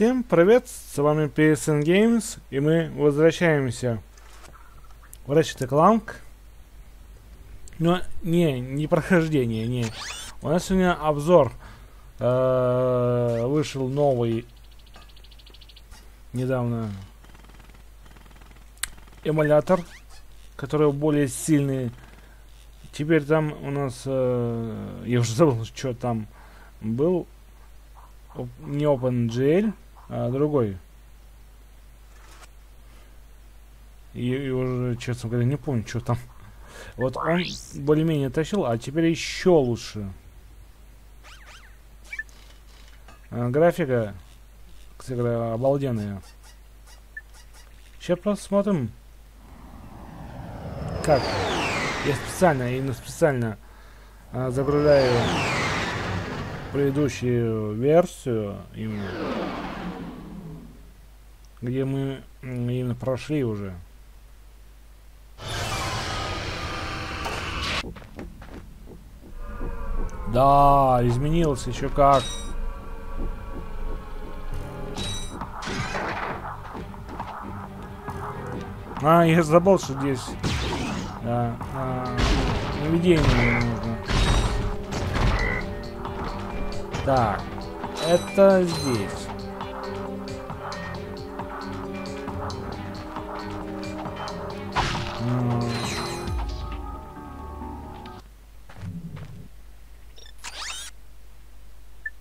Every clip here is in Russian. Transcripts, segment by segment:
Всем привет, с вами PSN Games, и мы возвращаемся в Ratchet & Clank. Но не прохождение, не. У нас сегодня обзор. Вышел новый недавно эмулятор, который более сильный. Теперь там у нас, я уже забыл, что там был, не OpenGL, а другой. И уже, честно говоря, не помню, что там. Вот он более-менее тащил, а теперь еще лучше. Графика, кстати говоря, обалденная. Сейчас посмотрим, как. Я специально загружаю предыдущую версию, именно, где мы именно прошли уже. Да, изменилось еще как. А, я забыл, что здесь... Да, наведение нужно. Так, это здесь.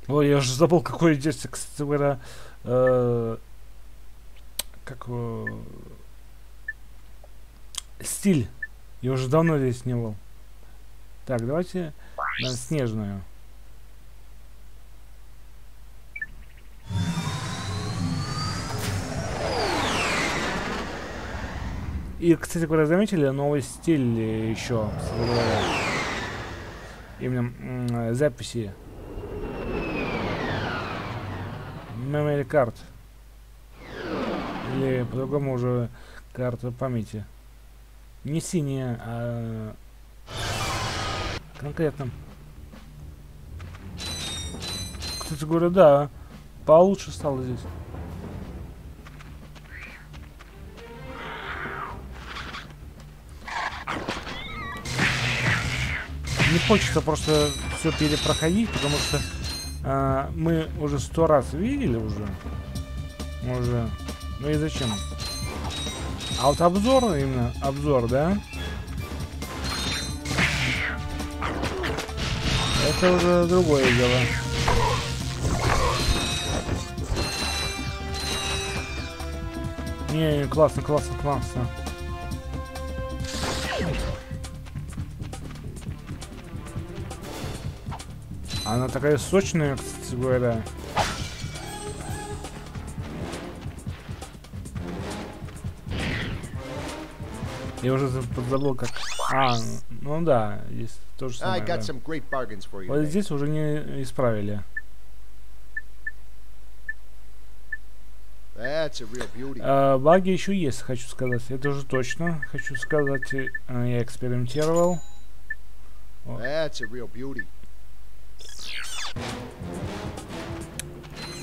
Ой, я уже забыл, какой здесь, кстати говоря, как стиль. Я уже давно здесь не был. Так, давайте на снежную. И, кстати, вы заметили новый стиль еще, именно записи memory card, или по-другому уже карта памяти. Не синяя, а конкретно. Кстати говоря, да, получше стало здесь. Не хочется просто все перепроходить, потому что мы уже 100 раз видели уже. Ну и зачем? А вот обзор, именно обзор, да? Это уже другое дело. Не, классно. Она такая сочная, кстати говоря. Я уже забыл, как... А, ну да, здесь тоже самое, да. Вот здесь уже не исправили. Баги еще есть, хочу сказать. Это уже точно, хочу сказать. Я экспериментировал. Вот.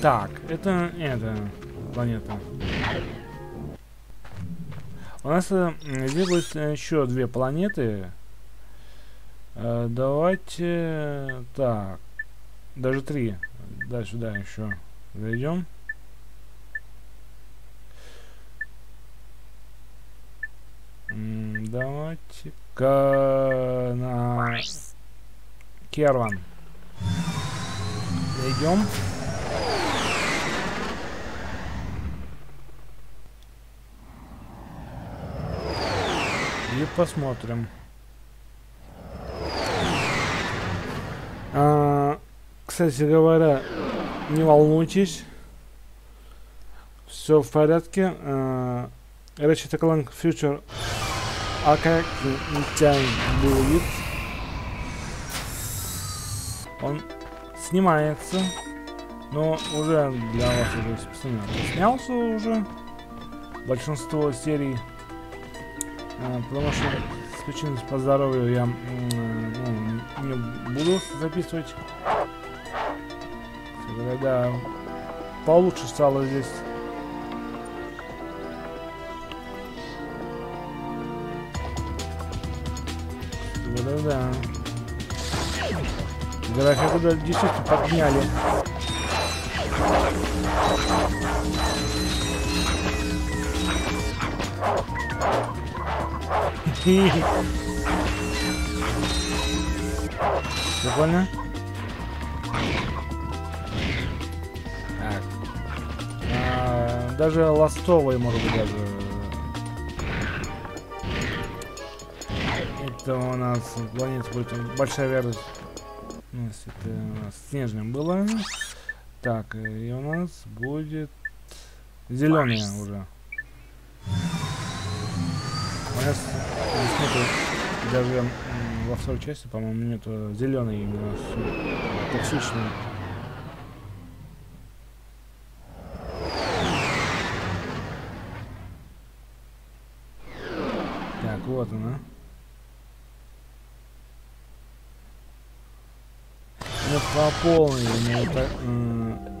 Так, это планета. У нас здесь будет еще две планеты. Давайте... Так. Даже три. Да, сюда еще зайдем. Давайте-ка на Керван зайдем. И посмотрим. Кстати говоря, не волнуйтесь, все в порядке. Ratchet & Clank Future будет. Он снимается, но уже для вас уже снялся уже большинство серий. Потому что с причиной по здоровью я не буду записывать. Да, получше стало здесь. Да-да-да. График туда действительно подняли. Все понял? Так. Даже ластовые, может быть, даже. Это у нас планета будет большая вероятность. Это у нас снежным было. Так, и у нас будет зеленая уже. Даже во второй части, по-моему, нету зеленый именно токсичный. Так, вот она. Ну, по полной именно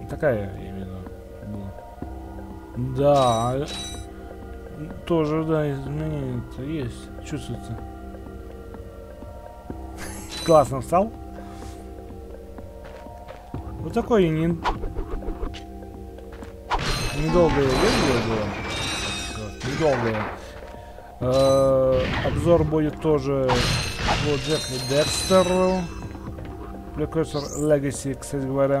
такая именно была. Да. Тоже, да, изменения есть, чувствуется. Классно встал. Вот такой и недолгое видео было. Недолгое. Обзор будет тоже по Jak and Daxter The Precursor Legacy, кстати говоря.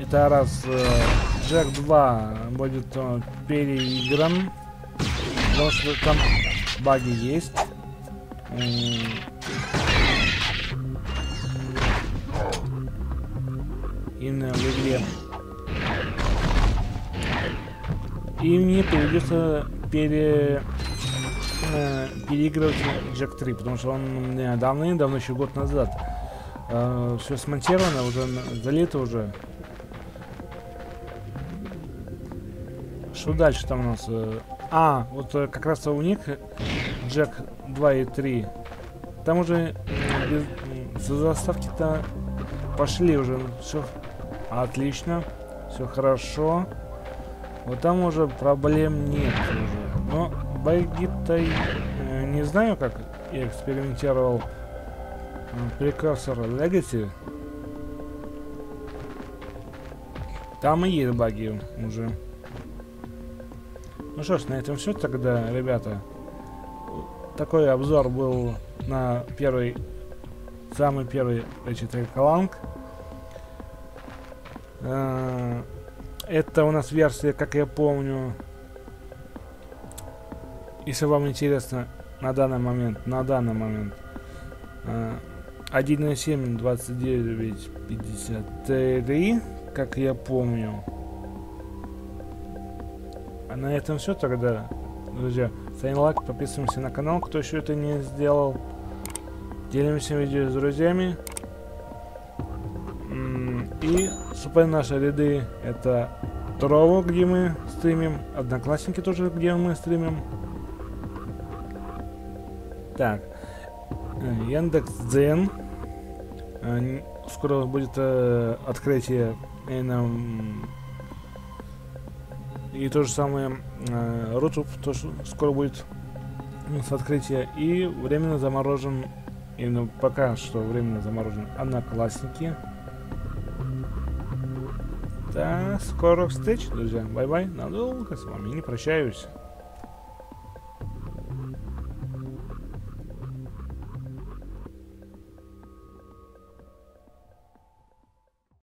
Это раз Jak 2 будет переигран, потому что там баги есть. Именно в игре. И мне придется переигрывать Jak 3, потому что он у меня давным-давно, еще год назад, все смонтировано, уже залито уже. Что дальше там у нас? А, вот как раз у них Jak 2 и 3. Там уже заставки-то пошли уже. Все отлично. Все хорошо. Вот там уже проблем нет уже. Но баги-то не знаю, как я экспериментировал Precursor Legacy. Там и есть баги уже. Ну что ж, на этом все тогда, ребята. Такой обзор был на самый первый Речитриколанг. Это у нас версия, как я помню. Если вам интересно, на данный момент 1.7.29.53, как я помню. А на этом все тогда, друзья. Ставим лайк, подписываемся на канал, кто еще это не сделал. Делимся видео с друзьями. И вступаем в наши ряды. Это Трово, где мы стримим. Одноклассники тоже, где мы стримим. Так. Яндекс Дзен. Скоро будет открытие. И то же самое Рутуб, тоже скоро будет с открытия. И временно заморожен, именно пока что временно заморожен Одноклассники. Да, скоро встреч, друзья. Бай-бай, надолго с вами не прощаюсь.